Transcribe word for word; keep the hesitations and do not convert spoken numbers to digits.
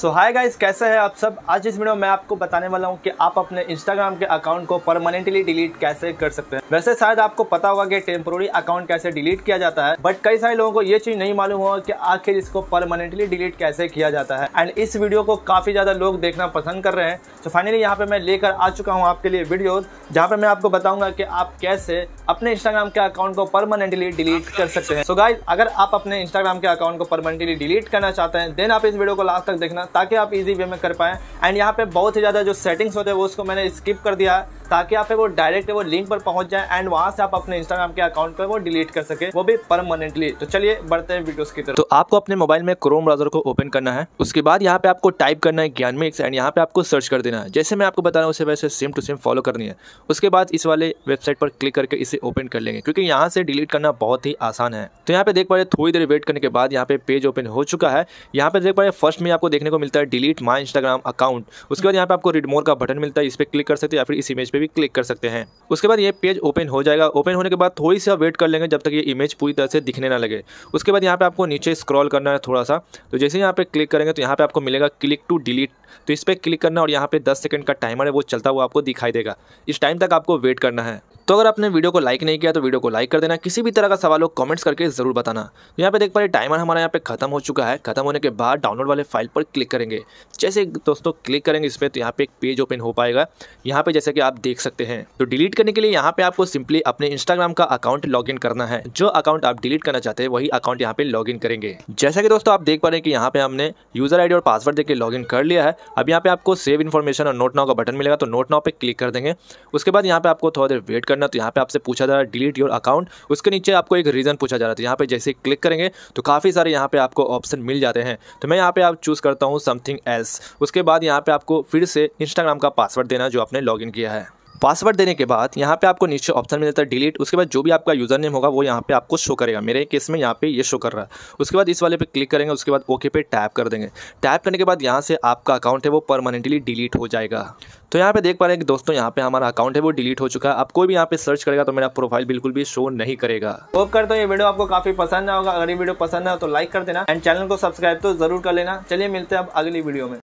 सो hi guys, कैसे हैं आप सब। आज इस वीडियो में आपको बताने वाला हूं कि आप अपने इंस्टाग्राम के अकाउंट को परमानेंटली डिलीट कैसे कर सकते हैं। वैसे शायद आपको पता होगा कि टेम्पोररी अकाउंट कैसे डिलीट किया जाता है, बट कई सारे लोगों को ये चीज नहीं मालूम होगा कि आखिर इसको परमानेंटली डिलीट कैसे किया जाता है। एंड इस वीडियो को काफी ज्यादा लोग देखना पसंद कर रहे हैं। तो फाइनली यहाँ पे मैं लेकर आ चुका हूँ आपके लिए वीडियो, जहाँ पे मैं आपको बताऊंगा कि आप कैसे अपने इंस्टाग्राम के अकाउंट को परमानेंटली डिलीट कर सकते हैं। सो गाइस, अगर आप अपने इंस्टाग्राम के अकाउंट को परमानेंटली डिलीट करना चाहते हैं देन आप इस वीडियो को लास्ट तक देखना ताकि आप इजी वे में कर पाएं। एंड यहाँ पे बहुत ही ज़्यादा जो सेटिंग्स होते हैं वो उसको मैंने स्किप कर दिया है ताकि आप वो डायरेक्ट वो लिंक पर पहुंच जाए एंड वहां से आप अपने इंस्टाग्राम के अकाउंट पर वो डिलीट कर सके, वो भी परमानेंटली। तो चलिए बढ़ते हैं वीडियोस की तरफ। तो आपको अपने मोबाइल में क्रोम ब्राउजर को ओपन करना है। उसके बाद यहाँ पे आपको टाइप करना है ज्ञान मिक्स एंड यहाँ पे आपको सर्च कर देना है। जैसे मैं आपको बता रहा हूँ उसे वैसे सेम टू सेम फॉलो करनी है। उसके बाद इस वाले वेबसाइट पर क्लिक करके इसे ओपन कर लेंगे, क्योंकि यहाँ से डिलीट करना बहुत ही आसान है। तो यहाँ पे देख पा रहे थोड़ी देर वेट करने के बाद यहाँ पे पेज ओपन हो चुका है। यहाँ पे देख पा रहे फर्स्ट में आपको देखने को मिलता है डिलीट माई इंस्टाग्राम अकाउंट। उसके बाद यहाँ पे आपको रीड मोर का बटन मिलता है, इस पर क्लिक कर सकते हैं या फिर इस इमेज पे भी क्लिक कर सकते हैं। उसके बाद ये पेज ओपन हो जाएगा। ओपन होने के बाद थोड़ी सी वेट कर लेंगे जब तक ये इमेज पूरी तरह से दिखने ना लगे। उसके बाद यहाँ पे आपको नीचे स्क्रॉल करना है थोड़ा सा। तो जैसे यहाँ पे क्लिक करेंगे तो यहाँ पे आपको मिलेगा क्लिक टू डिलीट, तो इस पर क्लिक करना और यहाँ पे दस सेकंड का टाइमर है वो चलता हुआ आपको दिखाई देगा। इस टाइम तक आपको वेट करना है। तो अगर आपने वीडियो को लाइक नहीं किया तो वीडियो को लाइक कर देना। किसी भी तरह का सवाल हो कमेंट्स करके जरूर बताना। तो यहाँ पे देख पा रहे टाइमर हमारा यहाँ पे खत्म हो चुका है। खत्म होने के बाद डाउनलोड वाले फाइल पर क्लिक करेंगे। जैसे दोस्तों क्लिक करेंगे इस पर तो यहाँ पे एक पेज ओपन हो पाएगा। यहाँ पे जैसे कि आप देख सकते हैं। तो डिलीट करने के लिए यहाँ पे आपको सिंपली अपने इंस्टाग्राम का अकाउंट लॉग इन करना है। जो अकाउंट आप डिलीट करना चाहते हैं वही अकाउंट यहाँ पे लॉग इन करेंगे। जैसा कि दोस्तों आप देख पा रहे हैं कि यहाँ पे हमने यूजर आईडी और पासवर्ड देकर लॉग इन कर लिया है। अब यहाँ पे आपको सेव इन्फॉर्मेशन और नोट नाउ का बटन मिलेगा, तो नोट नाउ पे क्लिक कर देंगे। उसके बाद यहाँ पे आपको थोड़ा देर वेट करना। तो यहाँ पे आपसे पूछा जा रहा है डिलीट योर अकाउंट, उसके नीचे आपको एक रीजन पूछा जा रहा था। यहाँ पे जैसे क्लिक करेंगे तो काफी सारे यहाँ पे आपको ऑप्शन मिल जाते हैं। तो मैं यहाँ पे आप चूज करता हूँ समथिंग एल्स। उसके बाद यहाँ पे आपको फिर से इंस्टाग्राम का पासवर्ड देना जो आपने लॉग इन किया है। पासवर्ड देने के बाद यहाँ पे आपको नीचे ऑप्शन मिलता है डिलीट। उसके बाद जो भी आपका यूजर नेम होगा वो यहाँ पे आपको शो करेगा। मेरे केस में यहाँ पे ये शो कर रहा है। उसके बाद इस वाले पे क्लिक करेंगे। उसके बाद ओके पे टैप कर देंगे। टैप करने के बाद यहाँ से आपका अकाउंट है वो परमानेंटली डिलीट हो जाएगा। तो यहाँ पे देख पा रहे हैं कि दोस्तों यहाँ पे हमारा अकाउंट है वो डिलीट हो चुका है। आप कोई भी यहाँ पे सर्च करेगा तो मेरा प्रोफाइल बिल्कुल भी शो नहीं करेगा। होप करता हूं ये वीडियो आपको काफी पसंद आएगा। अगर ये वीडियो पसंद आए तो लाइक कर देना एंड चैनल को सब्सक्राइब तो जरूर कर लेना। चलिए मिलते हैं अब अगली वीडियो में।